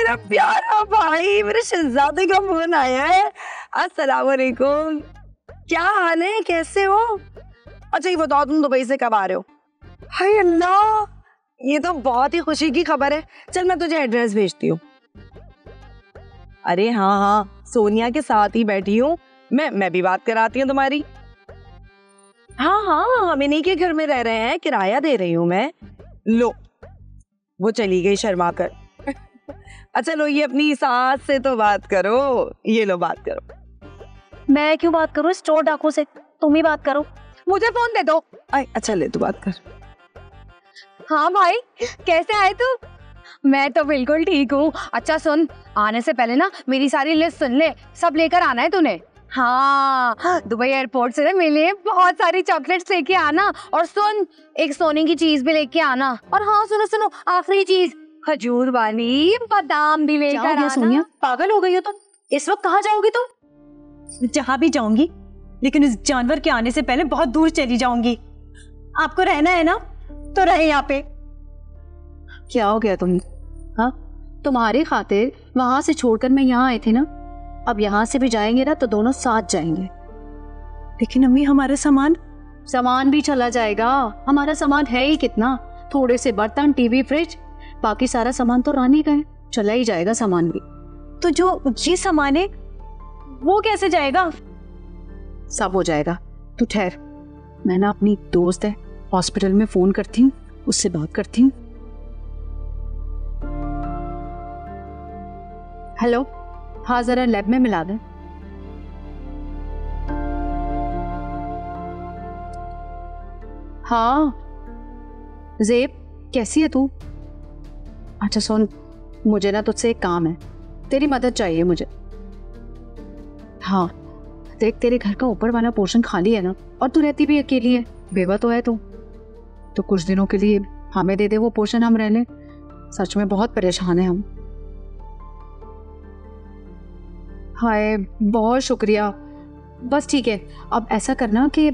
मेरा प्यारा भाई, मेरे शहजादे का फोन आया है। अस्सलाम वालेकुम, क्या हाल है, कैसे हो? अच्छा ये बताओ तुम दुबई से कब आ रहे हो? हाय अल्लाह, ये तो बहुत ही खुशी की खबर है। चल मैं तुझे एड्रेस भेजती हूँ। अरे हाँ हाँ, सोनिया के साथ ही बैठी हूँ मैं भी बात कराती हूँ तुम्हारी। हाँ हाँ, हम इन्हीं के घर में रह रहे हैं, किराया दे रही हूँ मैं। लो वो चली गई शर्मा कर। अच्छा लो ये अपनी सास से तो बात करो, ये लो बात करो। मैं क्यों बात करूं इस चोर डाकू से, तुम ही बात करो। मुझे फोन दे दो। अच्छा ले तू बात कर। हाँ भाई कैसे आए तू? मैं तो बिल्कुल ठीक हूँ। अच्छा सुन, आने से पहले ना मेरी सारी लिस्ट सुन ले, सब लेकर आना है तूने। हाँ दुबई एयरपोर्ट से ना मेरे लिए बहुत सारी चॉकलेट्स लेके आना, और सुन एक सोने की चीज भी लेके आना, और हाँ सुनो सुनो आखिरी चीज खजूर वाली बादाम भी लेकर आना। सोनिया पागल हो गई हो तुम, इस वक्त कहाँ जाओगी तुम? जहाँ भी जाऊंगी लेकिन इस जानवर के आने से पहले बहुत दूर चली जाऊंगी। आपको रहना है ना तो रहे यहाँ पे। क्या हो गया तुम? हाँ तुम्हारी खातिर वहां से छोड़कर मैं यहाँ आए थे ना, अब यहाँ से भी जाएंगे ना तो दोनों साथ जाएंगे। लेकिन अम्मी हमारा सामान भी चला जाएगा। हमारा सामान है ही कितना, थोड़े से बर्तन, टीवी, फ्रिज, बाकी सारा सामान तो रानी का है, चला ही जाएगा सामान भी। तो जो ये सामान है वो कैसे जाएगा? सब हो जाएगा, तू ठहर। मैं ना अपनी दोस्त है हॉस्पिटल में, फोन करती हूँ, उससे बात करती हूँ। हेलो हाँ जरा लैब में मिला दे। हाँ ज़ेब कैसी है तू? अच्छा सुन, मुझे ना तुझसे एक काम है, तेरी मदद चाहिए मुझे। हाँ देख, तेरे घर का ऊपर वाला पोर्शन खाली है ना, और तू रहती भी अकेली है, बेवा तो है तू, तो कुछ दिनों के लिए हमें दे दे वो पोर्शन, हम रह लें। सच में बहुत परेशान है हम। हाय बहुत शुक्रिया। बस ठीक है, अब ऐसा करना कि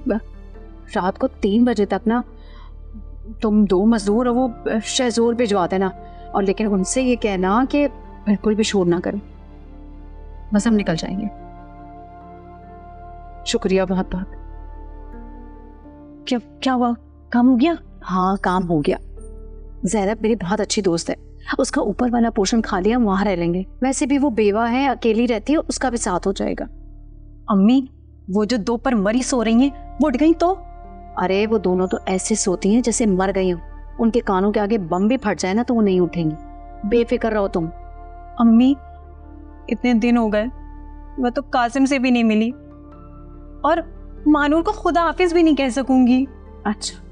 रात को 3 बजे तक ना तुम 2 मज़दूर और वो शहजोर भिजवा देना, और लेकिन उनसे ये कहना कि बिल्कुल भी शोर ना करें, बस हम निकल जाएंगे। शुक्रिया बहुत बहुत। क्या हुआ, काम हो गया? हाँ काम हो गया। ज़ैनब मेरी बहुत अच्छी दोस्त है, उसका ऊपर वाला पोर्शन खाली है, वहां रह लेंगे। वैसे भी वो बेवा है, अकेली रहती है, उसका भी साथ हो जाएगा। अम्मी वो जो 2 पर मरी सो रही हैं, वो उठ गई तो? अरे वो दोनों तो ऐसे सोती हैं जैसे मर गई हो, उनके कानों के आगे बम भी फट जाए ना तो वो नहीं उठेंगी। बेफिक्र रहो तुम। अम्मी इतने दिन हो गए, मैं तो कासिम से भी नहीं मिली और मानूर को खुदा हाफिज भी नहीं कह सकूंगी। अच्छा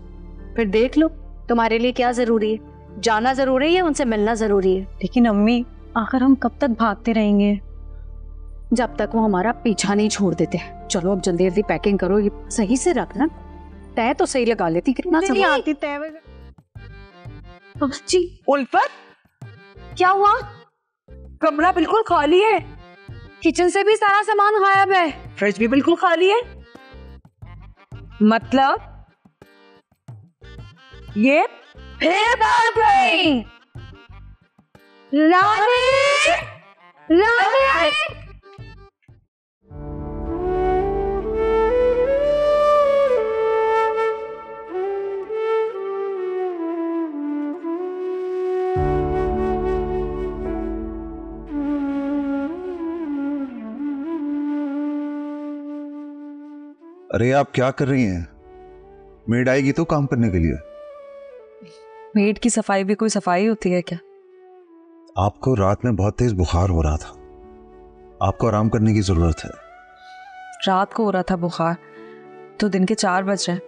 फिर देख लो तुम्हारे लिए क्या जरूरी है, जाना जरूरी है, उनसे मिलना जरूरी है। लेकिन अम्मी आखिर हम कब तक भागते रहेंगे? जब तक वो हमारा पीछा नहीं छोड़ देते। चलो अब जल्दी जल्दी पैकिंग करो, ये सही से रखना, तय तो सही लगा लेती, कितना समय आती तय। जी उल्फत क्या हुआ? कमरा बिल्कुल खाली है, किचन से भी सारा सामान गायब है, फ्रिज भी बिल्कुल खाली है। मतलब ये रानी अरे आप क्या कर रही हैं? मेड आएगी तो काम करने के लिए। मेड की सफाई भी कोई सफाई होती है क्या? आपको रात में बहुत तेज बुखार हो रहा था, आपको आराम करने की जरूरत है। रात को हो रहा था बुखार, तो दिन के 4 बज रहे हैं,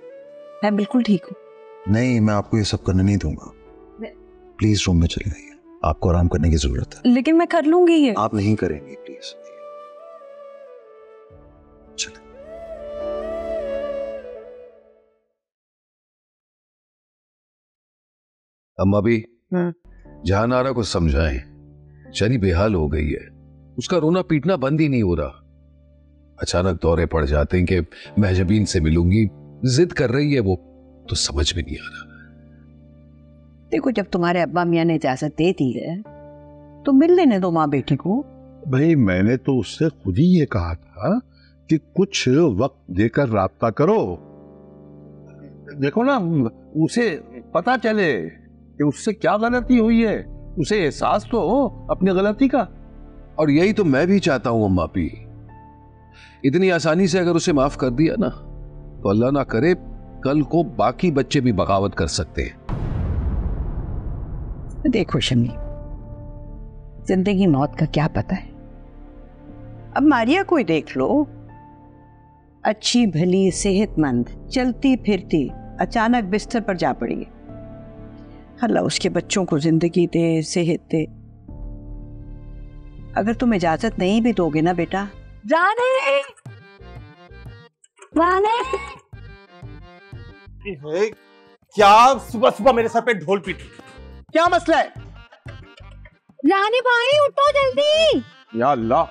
मैं बिल्कुल ठीक हूँ। नहीं मैं आपको ये सब करने नहीं दूंगा, प्लीज रूम में चले जाइए, आपको आराम करने की जरूरत है। लेकिन मैं कर लूंगी ये। आप नहीं करेंगी प्लीज। अम्मा भी जहां नारा को समझाएं, शरी बेहाल हो गई है, उसका रोना पीटना बंद ही नहीं हो रहा। अचानक दौरे पड़ जाते हैं कि महजबीन से मिलूंगी, जिद कर रही है वो, तो समझ में नहीं आ रहा। देखो जब तुम्हारे अब्बा मियाँ ने इजाजत दे दी है तो मिल लेने दो माँ बेटी को। भाई मैंने तो उससे खुद ही ये कहा था कि कुछ वक्त देकर राब्ता करो। देखो ना, उसे पता चले कि उससे क्या गलती हुई है, उसे एहसास तो हो अपनी गलती का। और यही तो मैं भी चाहता हूँ अम्मा पी। इतनी आसानी से अगर उसे माफ कर दिया ना तो अल्लाह ना करे कल को बाकी बच्चे भी बगावत कर सकते हैं। देखो शमी, जिंदगी मौत का क्या पता है। अब मारिया को ही देख लो, अच्छी भली सेहतमंद चलती फिरती अचानक बिस्तर पर जा पड़ी है। अल्लाह उसके बच्चों को जिंदगी दे, सेहत दे। अगर तुम इजाजत नहीं भी दोगे ना बेटा। जाने जाने क्या सुबह सुबह मेरे सर पे ढोल पीटी, क्या मसला है? रानी भाई उठो जल्दी। या अल्लाह,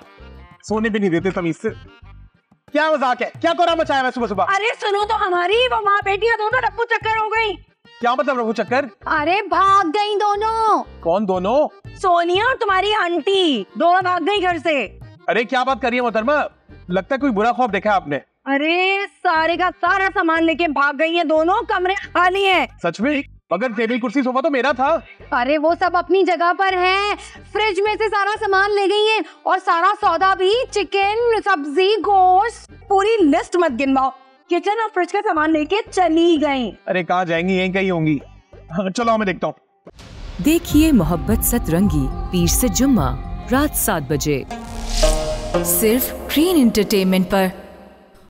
सोने भी नहीं देते तमीज से। क्या मजाक है, क्या कोरा मचाया मैं सुबह सुबह? अरे सुनो तो, हमारी वो माँ बेटियां दोनों रफू चक्कर हो गई। क्या मतलब रफू चक्कर? अरे भाग गई दोनों। कौन दोनों? सोनिया और तुम्हारी आंटी, दोनों भाग गई घर से। अरे क्या बात कर रही है मोहतरमा, लगता है कोई बुरा खौफ देखा आपने। अरे सारे का सारा सामान लेके भाग गई है दोनों, कमरे खाली है। सच में? मगर टेबल कुर्सी सोफा तो मेरा था। अरे वो सब अपनी जगह पर है, फ्रिज में से सारा सामान ले गई है। और सारा सौदा भी, चिकन सब्जी गोश्त, पूरी लिस्ट मत गिनवाओ। किचन और फ्रिज का सामान लेके चली गई। अरे कहाँ जाएंगी, यहीं कहीं होंगी। चलो मैं देखता हूँ। देखिए मोहब्बत सतरंगी, पीर से जुम्मा, रात 7 बजे, सिर्फ ग्रीन एंटरटेनमेंट पर।